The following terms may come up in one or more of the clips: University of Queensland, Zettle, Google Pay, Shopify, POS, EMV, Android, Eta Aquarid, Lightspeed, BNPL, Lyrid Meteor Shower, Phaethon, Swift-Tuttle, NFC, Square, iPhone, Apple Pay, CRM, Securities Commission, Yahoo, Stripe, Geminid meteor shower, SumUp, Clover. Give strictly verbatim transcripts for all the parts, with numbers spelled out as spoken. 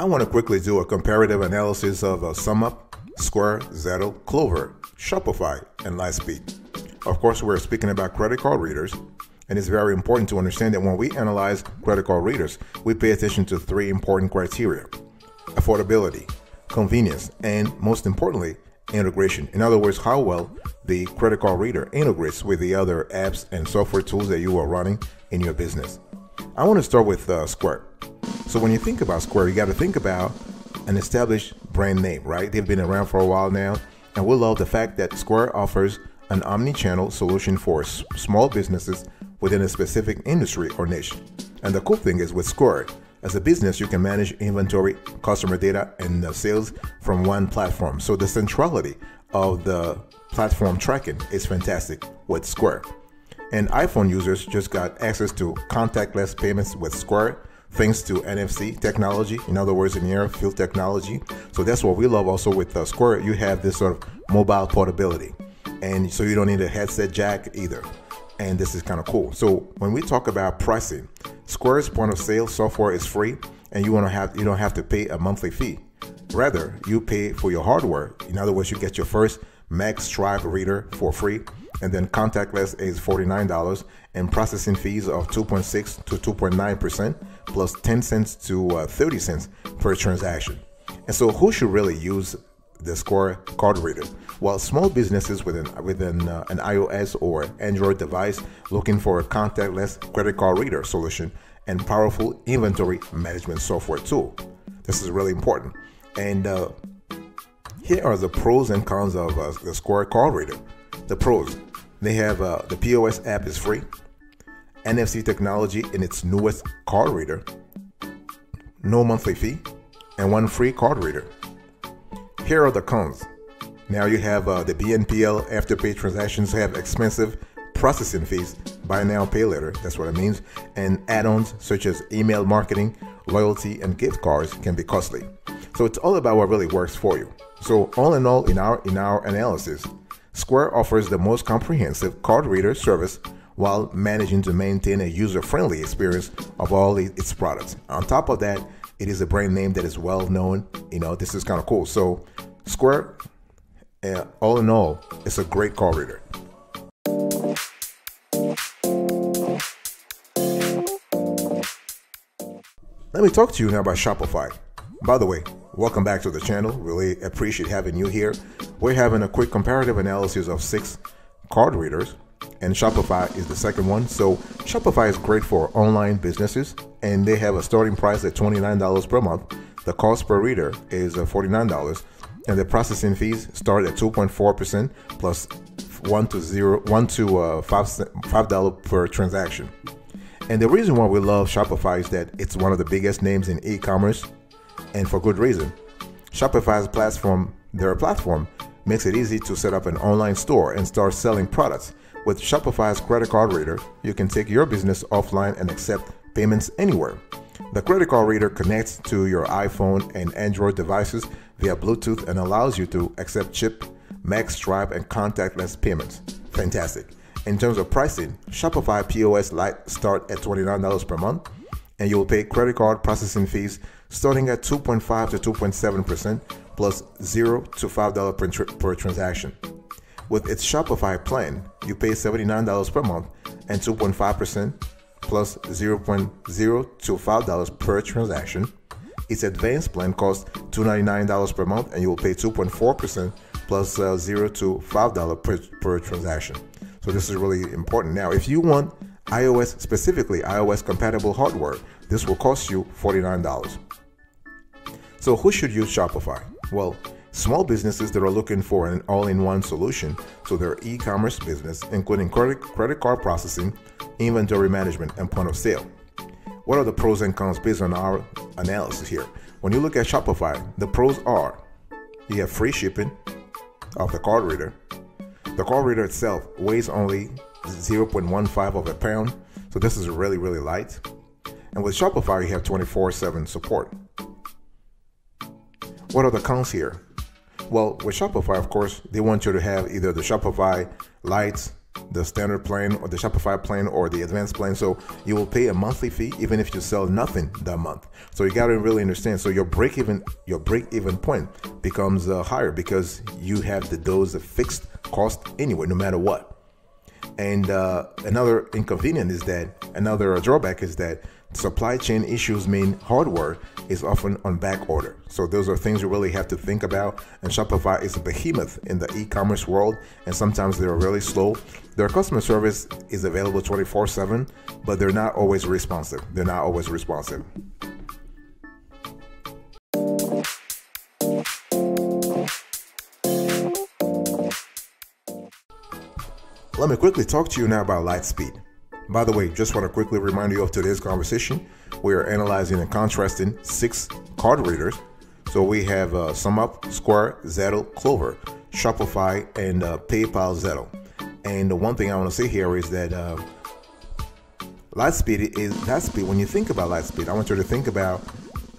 I want to quickly do a comparative analysis of uh, SumUp, Square, Zettle, Clover, Shopify, and Lightspeed. Of course, we're speaking about credit card readers, and it's very important to understand that when we analyze credit card readers, we pay attention to three important criteria: affordability, convenience, and most importantly, integration. In other words, how well the credit card reader integrates with the other apps and software tools that you are running in your business. I want to start with uh, Square. So when you think about Square, you got to think about an established brand name, right? They've been around for a while now, and we love the fact that Square offers an omni-channel solution for s small businesses within a specific industry or niche. And the cool thing is with Square, as a business, you can manage inventory, customer data, and uh, sales from one platform. So the centrality of the platform tracking is fantastic with Square. And iPhone users just got access to contactless payments with Square, thanks to N F C technology, in other words, near field technology. So that's what we love also with uh, Square. You have this sort of mobile portability, and so you don't need a headset jack either. And this is kind of cool. So when we talk about pricing, Square's point of sale software is free, and you want to have you don't have to pay a monthly fee. Rather, you pay for your hardware. In other words, you get your first Mac Stripe reader for free, and then contactless is forty-nine dollars, and processing fees of two point six to two point nine percent, plus ten cents to uh, thirty cents per transaction. And so, who should really use the Square card reader? Well, small businesses with an, with an, uh, an iOS or Android device looking for a contactless credit card reader solution and powerful inventory management software tool. This is really important. And uh, here are the pros and cons of uh, the Square card reader. The pros, they have uh, the P O S app is free, N F C technology in its newest card reader, no monthly fee, and one free card reader. Here are the cons. Now you have uh, the B N P L afterpay transactions have expensive processing fees, buy now, pay later, that's what it means, and add-ons such as email marketing, loyalty, and gift cards can be costly. So it's all about what really works for you. So all in all, in our, in our analysis, Square offers the most comprehensive card reader service while managing to maintain a user-friendly experience of all its products. On top of that, it is a brand name that is well known. You know, this is kind of cool. So Square, uh, all in all, it's a great card reader. Let me talk to you now about Shopify. By the way, welcome back to the channel. Really appreciate having you here. We're having a quick comparative analysis of six card readers, and Shopify is the second one. So Shopify is great for online businesses, and they have a starting price at twenty-nine dollars per month. The cost per reader is forty-nine dollars, and the processing fees start at two point four percent plus one to zero, one to uh, five five dollars per transaction. And the reason why we love Shopify is that it's one of the biggest names in e-commerce, and for good reason. Shopify's platform, their platform, makes it easy to set up an online store and start selling products. With Shopify's credit card reader, you can take your business offline and accept payments anywhere. The credit card reader connects to your iPhone and Android devices via Bluetooth and allows you to accept chip, Mac, Stripe, and contactless payments. Fantastic. In terms of pricing, Shopify P O S Lite start at twenty-nine dollars per month, and you will pay credit card processing fees starting at two point five to two point seven percent plus zero to five dollars per, tr per transaction. With its Shopify plan, you pay seventy-nine dollars per month and two point five percent plus zero point zero to five dollars per transaction. Its advanced plan costs two hundred ninety-nine dollars per month, and you will pay two point four percent plus uh, zero to five dollars per, per transaction. So this is really important. Now, if you want iOS, specifically iOS compatible hardware, this will cost you forty-nine dollars. So who should use Shopify? Well, small businesses that are looking for an all-in-one solution to their e-commerce business, including credit, credit card processing, inventory management, and point of sale. What are the pros and cons based on our analysis here? When you look at Shopify, the pros are you have free shipping of the card reader. The card reader itself weighs only zero point one five of a pound, so this is really, really light. And with Shopify, you have twenty-four seven support. What are the cons here? Well, with Shopify, of course, they want you to have either the Shopify Lite the standard plan or the Shopify plan or the advanced plan. So you will pay a monthly fee even if you sell nothing that month. So you got to really understand. So your break even, your break even point becomes uh, higher because you have the, those fixed cost anyway, no matter what. And uh, another inconvenience is that another drawback is that supply chain issues mean hardware is often on back order. So those are things you really have to think about. And Shopify is a behemoth in the e-commerce world, and sometimes they're really slow. Their customer service is available twenty-four seven, but they're not always responsive. They're not always responsive. Let me quickly talk to you now about Lightspeed. By the way, just want to quickly remind you of today's conversation. We are analyzing and contrasting six card readers. So we have uh, SumUp, Square, Zettle, Clover, Shopify, and uh, PayPal Zettle. And the one thing I want to say here is that uh, Lightspeed is Lightspeed. When you think about Lightspeed, I want you to think about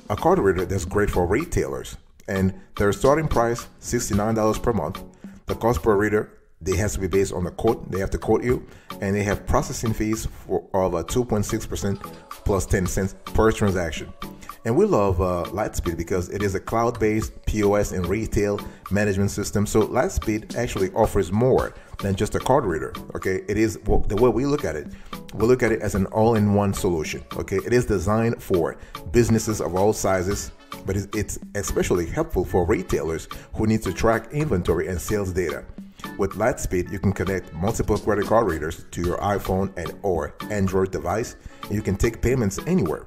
a card reader that's great for retailers. And their starting price, sixty-nine dollars per month. The cost per reader, they has to be based on the quote. They have to quote you, and they have processing fees for of two point six percent plus ten cents per transaction. And we love uh, Lightspeed because it is a cloud-based P O S and retail management system. So Lightspeed actually offers more than just a card reader. Okay, it is well, the way we look at it. We look at it as an all-in-one solution. Okay, it is designed for businesses of all sizes, but it's especially helpful for retailers who need to track inventory and sales data. With Lightspeed, you can connect multiple credit card readers to your iPhone and or Android device, and you can take payments anywhere.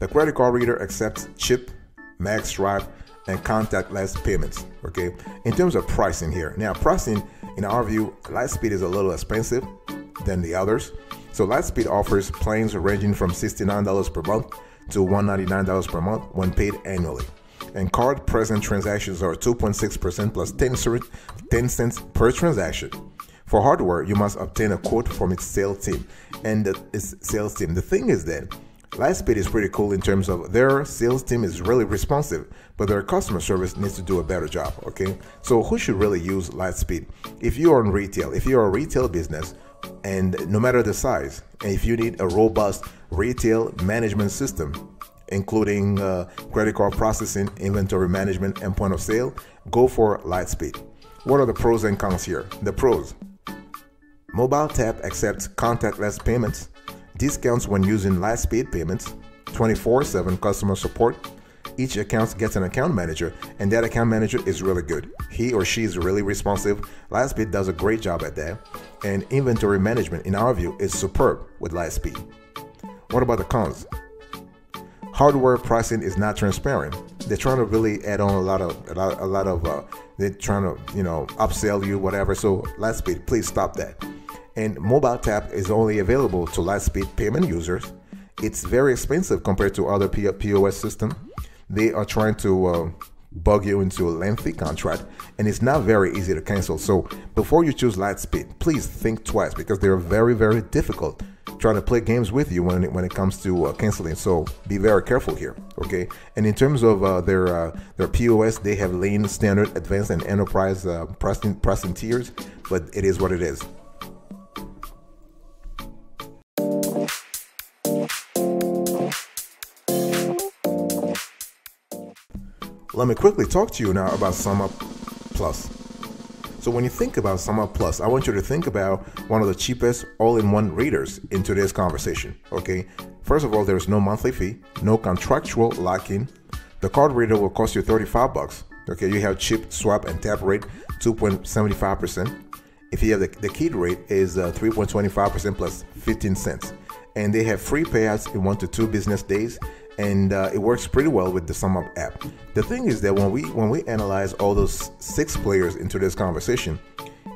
The credit card reader accepts chip, magstripe, and contactless payments. Okay, in terms of pricing here, now pricing, in our view, Lightspeed is a little expensive than the others. So Lightspeed offers plans ranging from sixty-nine dollars per month to one hundred ninety-nine dollars per month when paid annually. And card present transactions are two point six percent plus ten cents per transaction. For hardware, you must obtain a quote from its sales team. And the, its sales team. The thing is that Lightspeed is pretty cool in terms of their sales team is really responsive, but their customer service needs to do a better job. Okay, so who should really use Lightspeed? If you are in retail, if you are a retail business, and no matter the size, and if you need a robust retail management system, including uh, credit card processing, inventory management, and point of sale, go for Lightspeed. What are the pros and cons here? The pros. Mobile Tap accepts contactless payments, discounts when using Lightspeed payments, twenty-four seven customer support. Each account gets an account manager, and that account manager is really good. He or she is really responsive. Lightspeed does a great job at that. And inventory management, in our view, is superb with Lightspeed. What about the cons? Hardware pricing is not transparent. They're trying to really add on a lot of, a lot, a lot of, uh, they're trying to, you know, upsell you, whatever. So Lightspeed, please stop that. And Mobile Tap is only available to Lightspeed payment users. It's very expensive compared to other P O S systems. They are trying to uh, bug you into a lengthy contract, and it's not very easy to cancel. So before you choose Lightspeed, please think twice because they're very, very difficult. Trying to play games with you when it, when it comes to uh, canceling, so be very careful here, okay? And in terms of uh, their uh, their P O S, they have lean, standard, advanced, and enterprise uh, pricing, pricing tiers, but it is what it is. Let me quickly talk to you now about SumUp Plus. So when you think about SumUp Plus, I want you to think about one of the cheapest all-in-one readers in today's conversation, okay? First of all, there is no monthly fee, no contractual lock-in. The card reader will cost you thirty-five bucks. Okay, you have chip, swap, and tap rate, two point seven five percent. If you have the, the key rate is uh, three point two five percent plus fifteen cents. And they have free payouts in one to two business days. And uh, it works pretty well with the SumUp app. The thing is that when we when we analyze all those six players into this conversation,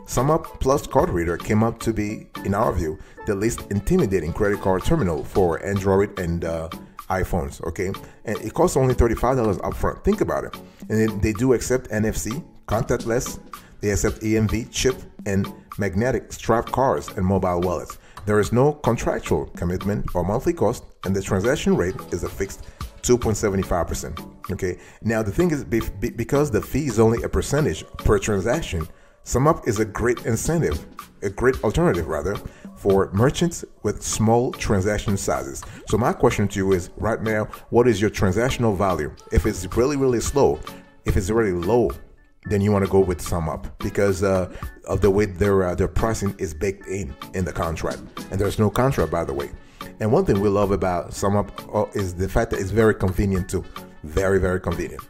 SumUp Plus Card Reader came up to be, in our view, the least intimidating credit card terminal for Android and uh, iPhones, okay? And it costs only thirty-five dollars upfront, think about it. And they, they do accept N F C, contactless, they accept E M V, chip, and magnetic stripe cards and mobile wallets. There is no contractual commitment or monthly cost, and the transaction rate is a fixed two point seven five percent. Okay, now the thing is, because the fee is only a percentage per transaction, SumUp is a great incentive, a great alternative rather, for merchants with small transaction sizes. So my question to you is right now, what is your transactional value? If it's really, really slow, if it's really low, then you want to go with SumUp because uh, of the way their uh, their pricing is baked in in the contract. And there's no contract, by the way. And one thing we love about SumUp is the fact that it's very convenient too. Very, very convenient.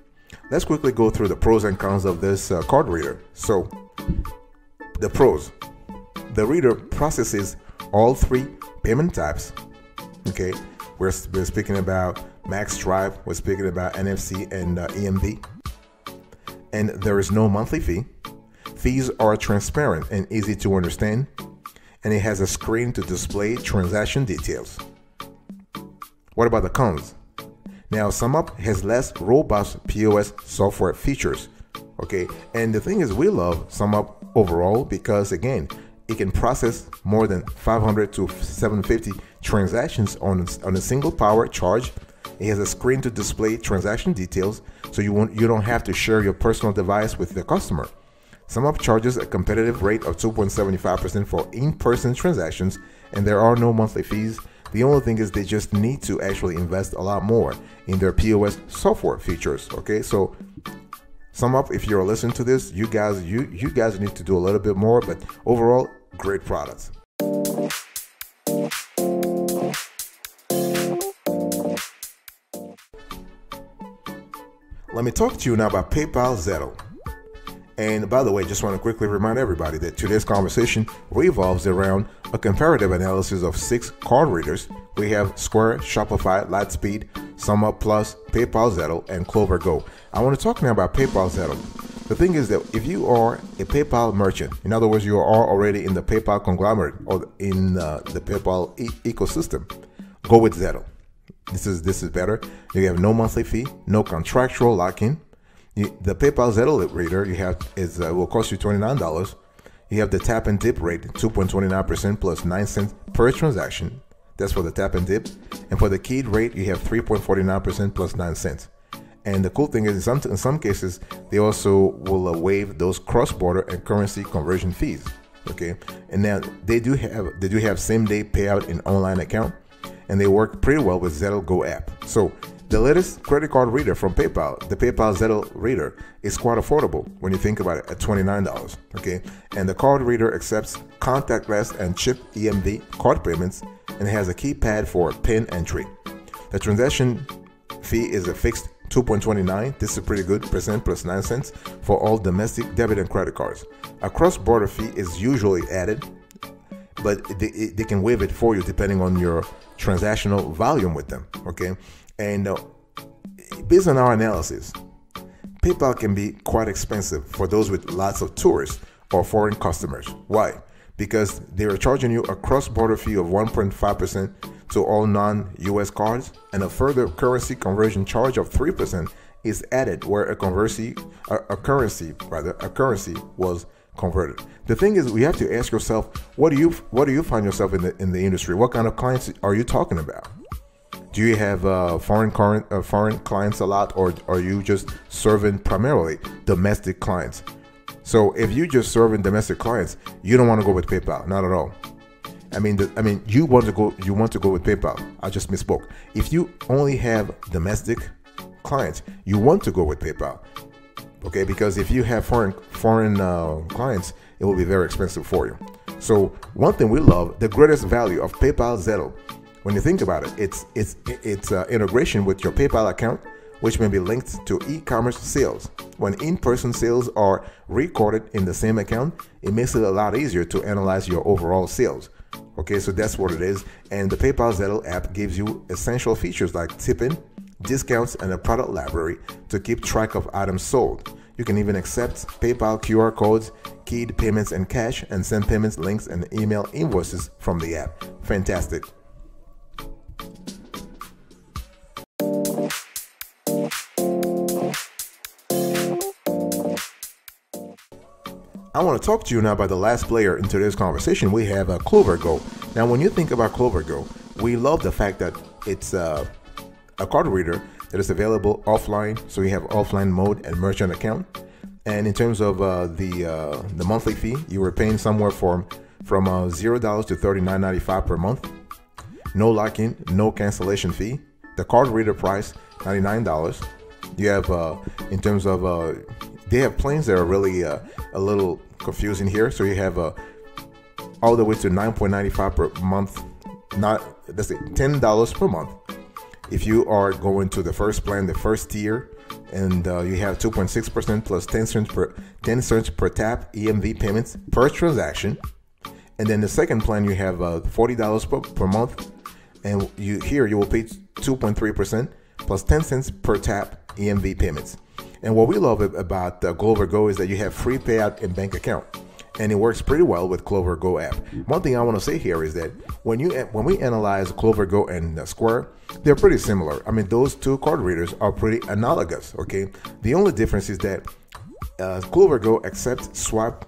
Let's quickly go through the pros and cons of this uh, card reader. So the pros, the reader processes all three payment types. Okay, we're, we're speaking about Max Stripe, we're speaking about N F C and uh, E M V. And there is no monthly fee. Fees are transparent and easy to understand. And it has a screen to display transaction details. What about the cons? Now, SumUp has less robust P O S software features. Okay, and the thing is, we love SumUp overall because again, it can process more than five hundred to seven hundred fifty transactions on, on a single power charge. It has a screen to display transaction details, so you won't, you don't have to share your personal device with the customer. SumUp charges a competitive rate of two point seven five percent for in-person transactions, and there are no monthly fees. The only thing is they just need to actually invest a lot more in their P O S software features. Okay, so SumUp, if you're listening to this, you guys, you you guys need to do a little bit more, but overall, great products. Let me talk to you now about PayPal Zettle. And by the way, just want to quickly remind everybody that today's conversation revolves around a comparative analysis of six card readers. We have Square, Shopify, Lightspeed, SumUp Plus, PayPal Zettle, and Clover Go. I want to talk now about PayPal Zettle. The thing is that if you are a PayPal merchant, in other words, you are already in the PayPal conglomerate or in uh, the PayPal e ecosystem, go with Zettle. This is this is better. You have no monthly fee, no contractual lock-in. The PayPal Zettle reader you have is uh, will cost you twenty-nine dollars. You have the tap and dip rate, two point two nine percent plus nine cents per transaction. That's for the tap and dip. And for the keyed rate, you have three point four nine percent plus nine cents. And the cool thing is, in some, in some cases, they also will uh, waive those cross-border and currency conversion fees. Okay, and now they do have they do have same-day payout in online account. And they work pretty well with Zettle Go app. So the latest credit card reader from PayPal, the PayPal Zettle reader, is quite affordable when you think about it at twenty-nine dollars, okay? And the card reader accepts contactless and chip E M V card payments and has a keypad for PIN entry. The transaction fee is a fixed two point two nine, this is pretty good, percent plus nine cents for all domestic debit and credit cards. A cross-border fee is usually added, but they, they can waive it for you depending on your transactional volume with them, okay? And uh, based on our analysis, PayPal can be quite expensive for those with lots of tourists or foreign customers. Why? Because they are charging you a cross-border fee of one point five percent to all non-U S cards, and a further currency conversion charge of three percent is added where a, conversi, a, a currency rather, a currency was converted. The thing is, we have to ask yourself, what do you what do you find yourself in the in the industry? What kind of clients are you talking about? Do you have uh, foreign current uh, foreign clients a lot, or are you just serving primarily domestic clients? So if you just serving domestic clients, you don't want to go with PayPal, not at all. I mean, the, I mean, you want to go you want to go with PayPal. I just misspoke. If you only have domestic clients, you want to go with PayPal. Okay, because if you have foreign foreign uh, clients, it will be very expensive for you. So one thing we love, the greatest value of PayPal Zettle, when you think about it, it's it's it's uh, integration with your PayPal account, which may be linked to e-commerce sales. When in-person sales are recorded in the same account, it makes it a lot easier to analyze your overall sales. Okay, so that's what it is. And the PayPal Zettle app gives you essential features like tipping, discounts, and a product library to keep track of items sold. You can even accept PayPal Q R codes, keyed payments and cash, and send payments links and email invoices from the app. Fantastic. I want to talk to you now about the last player in today's conversation. We have uh, Clover Go. Now, when you think about Clover Go, we love the fact that it's uh, a card reader that is available offline, so you have offline mode and merchant account. And in terms of uh, the uh, the monthly fee, you were paying somewhere from from uh, zero dollars to thirty-nine ninety-five per month. No lock-in, no cancellation fee. The card reader price, ninety-nine dollars. You have uh, in terms of uh, they have plans that are really uh, a little confusing here. So you have uh, all the way to nine point ninety-five per month. Not let's say ten dollars per month. If you are going to the first plan, the first tier, and uh, you have two point six percent plus ten cents per ten cents per tap E M V payments per transaction. And then the second plan, you have uh, forty dollars per, per month, and you here you will pay two point three percent plus ten cents per tap E M V payments. And what we love about uh, Clover Go is that you have free payout and bank account, and it works pretty well with Clover Go app. One thing I want to say here is that when you when we analyze Clover Go and uh, Square, they're pretty similar. I mean, those two card readers are pretty analogous, okay? The only difference is that uh, Clover Go accepts swipe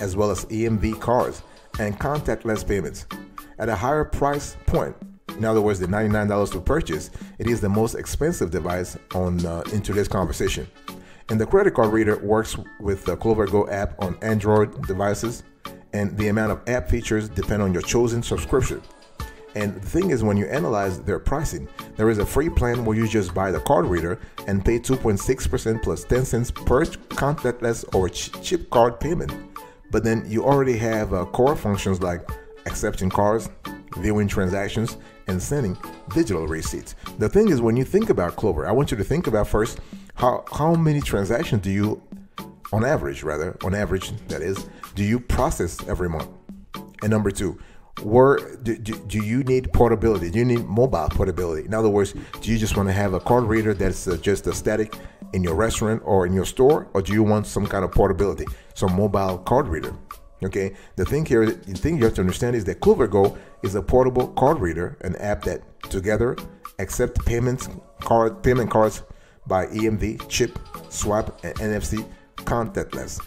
as well as E M V cards and contactless payments at a higher price point. In other words, the ninety-nine dollars to purchase, it is the most expensive device on uh, in today's conversation. And the credit card reader works with the Clover Go app on Android devices, and the amount of app features depend on your chosen subscription. And the thing is, when you analyze their pricing, there is a free plan where you just buy the card reader and pay two point six percent plus ten cents per contactless or chip card payment. But then you already have uh, core functions like accepting cards, viewing transactions, and sending digital receipts. The thing is, when you think about Clover, I want you to think about first, how, how many transactions do you, on average rather, on average that is, do you process every month? And number two, Where do, do, do you need portability? Do you need mobile portability? In other words, do you just want to have a card reader that's uh, just a static in your restaurant or in your store, or do you want some kind of portability, some mobile card reader? Okay, the thing here, the thing you have to understand is that Clover Go is a portable card reader, an app that together accept payments, card payment cards by E M V, chip, swipe, and N F C contactless.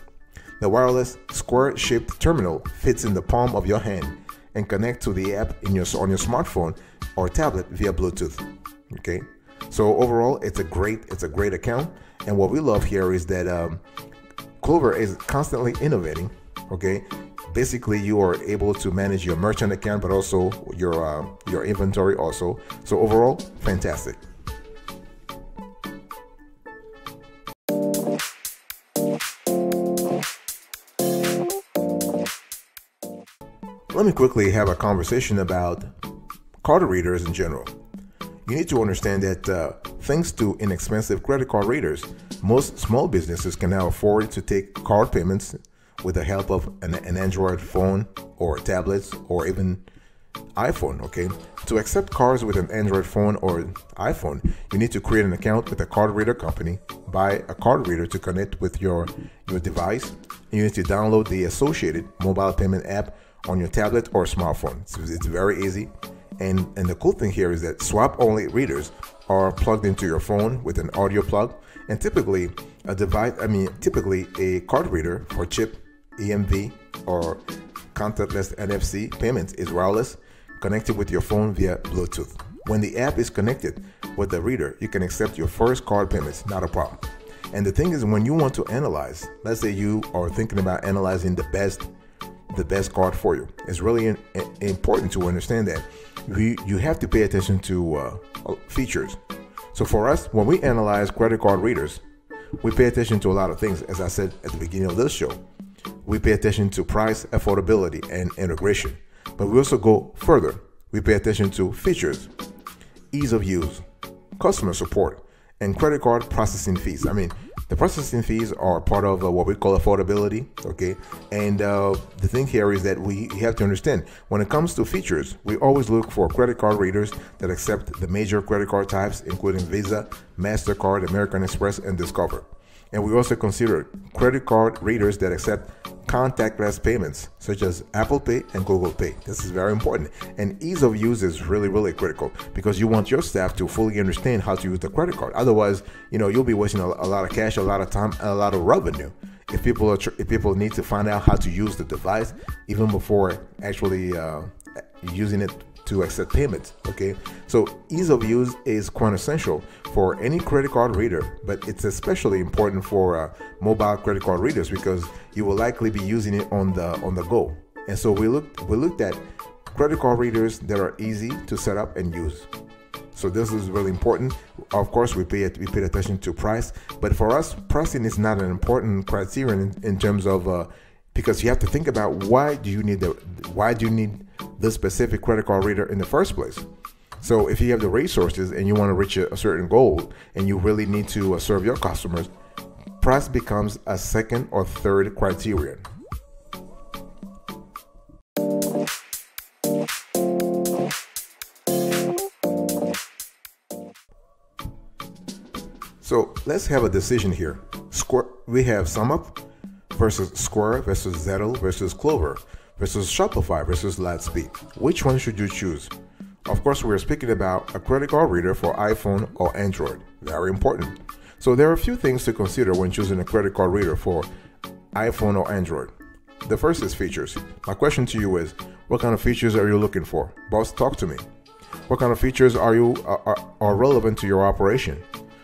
The wireless square-shaped terminal fits in the palm of your hand and connect to the app in your on your smartphone or tablet via Bluetooth. Okay, so overall, it's a great it's a great account. And what we love here is that um, Clover is constantly innovating. Okay, basically you are able to manage your merchant account, but also your uh, your inventory also. So overall, fantastic. Let me quickly have a conversation about card readers in general. You need to understand that uh, thanks to inexpensive credit card readers, most small businesses can now afford to take card payments with the help of an, an Android phone or tablets or even iPhone, okay? To accept cards with an Android phone or iPhone, you need to create an account with a card reader company, buy a card reader to connect with your, your device, and you need to download the associated mobile payment app on your tablet or smartphone. So it's very easy. And, and the cool thing here is that swipe-only readers are plugged into your phone with an audio plug, and typically a device, I mean, typically a card reader for chip, E M V, or contactless N F C payments is wireless, connected with your phone via Bluetooth. When the app is connected with the reader, you can accept your first card payments, not a problem. And the thing is, when you want to analyze, let's say you are thinking about analyzing the best the best card for you, it's really in, in, important to understand that we, you have to pay attention to uh, features. So for us, when we analyze credit card readers, we pay attention to a lot of things. As I said at the beginning of this show, we pay attention to price, affordability, and integration, but we also go further. We pay attention to features, ease of use, customer support, and credit card processing fees. I mean, the processing fees are part of uh, what we call affordability, okay? And uh, the thing here is that we have to understand, when it comes to features, we always look for credit card readers that accept the major credit card types, including Visa, MasterCard, American Express, and Discover. And we also consider credit card readers that accept contactless payments, such as Apple Pay and Google Pay. This is very important. And ease of use is really, really critical, because you want your staff to fully understand how to use the credit card. Otherwise, you know, you'll be wasting a, a lot of cash, a lot of time, and a lot of revenue. If people are, if people need to find out how to use the device even before actually uh, using it to accept payments, okay? So ease of use is quintessential for any credit card reader, but it's especially important for uh, mobile credit card readers because you will likely be using it on the on the go. And so we looked we looked at credit card readers that are easy to set up and use. So this is really important. Of course, we pay we paid attention to price, but for us, pricing is not an important criterion in, in terms of uh, because you have to think about why do you need the why do you need this specific credit card reader in the first place. So if you have the resources and you want to reach a, a certain goal and you really need to uh, serve your customers, price becomes a second or third criterion. So let's have a decision here. Square, we have SumUp versus Square versus Zettle versus Clover versus Shopify versus Lightspeed. Which one should you choose? Of course, we're speaking about a credit card reader for iPhone or Android. Very important. So there are a few things to consider when choosing a credit card reader for iPhone or Android. The first is features. My question to you is, what kind of features are you looking for? Boss, talk to me. What kind of features are you are, are relevant to your operation?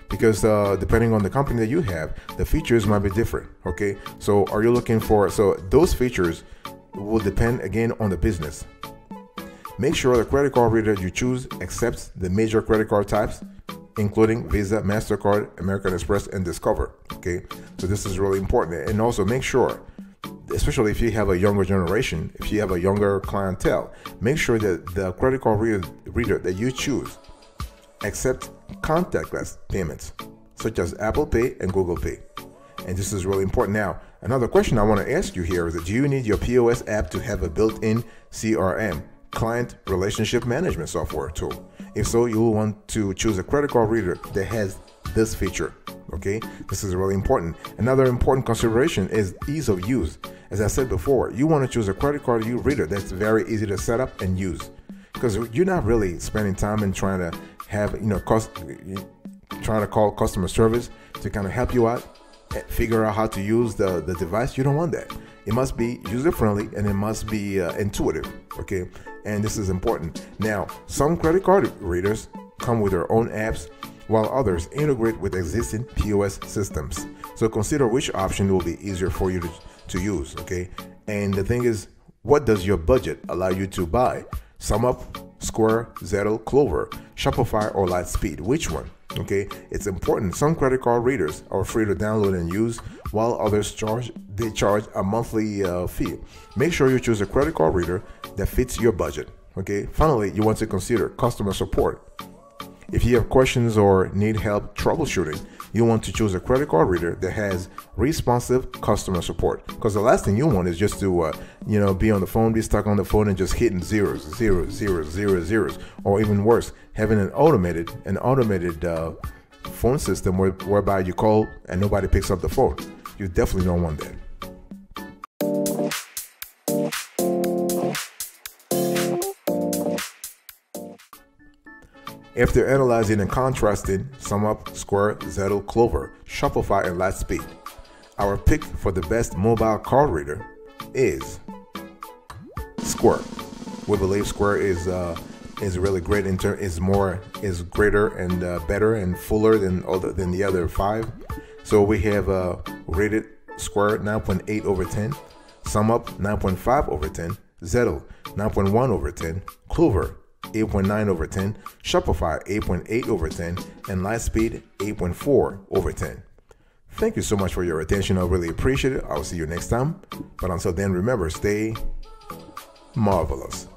Because uh, depending on the company that you have, the features might be different, okay? So are you looking for, so those features will depend again on the business. Make sure the credit card reader you choose accepts the major credit card types, including Visa, MasterCard, American Express, and Discover, okay? So this is really important. And also make sure, especially if you have a younger generation, if you have a younger clientele, make sure that the credit card reader, reader that you choose accepts contactless payments such as Apple Pay and Google Pay. And this is really important. Now, another question I want to ask you here is that do you need your P O S app to have a built-in C R M, client relationship management software tool? If so, you will want to choose a credit card reader that has this feature, okay? This is really important. Another important consideration is ease of use. As I said before, you want to choose a credit card reader that's very easy to set up and use because you're not really spending time in trying to have, you know, cost, trying to call customer service to kind of help you out, figure out how to use the, the device. You don't want that. It must be user-friendly and it must be uh, intuitive, okay? And this is important. Now, some credit card readers come with their own apps, while others integrate with existing P O S systems. So consider which option will be easier for you to, to use, okay? And the thing is, what does your budget allow you to buy? SumUp, Square, Zettle, Clover, Shopify, or Lightspeed? Which one? Okay, it's important. Some credit card readers are free to download and use, while others charge they charge a monthly uh, fee. Make sure you choose a credit card reader that fits your budget. Okay, finally, you want to consider customer support. If you have questions or need help troubleshooting, you want to choose a credit card reader that has responsive customer support, because the last thing you want is just to, uh, you know, be on the phone, be stuck on the phone and just hitting zeros, zeros, zeros, zeros, zeros, or even worse, having an automated, an automated uh, phone system where, whereby you call and nobody picks up the phone. You definitely don't want that. After analyzing and contrasting SumUp, Square, Zettle, Clover, Shopify, and Lightspeed, our pick for the best mobile card reader is Square. We believe Square is uh, is really great in terms is more is greater and uh, better and fuller than other than the other five. So we have uh, rated Square nine point eight over ten, SumUp nine point five over ten, Zettle nine point one over ten, Clover eight point nine over ten, Shopify eight point eight over ten, and Lightspeed eight point four over ten. Thank you so much for your attention. I really appreciate it. I'll see you next time. But until then, remember, stay marvelous.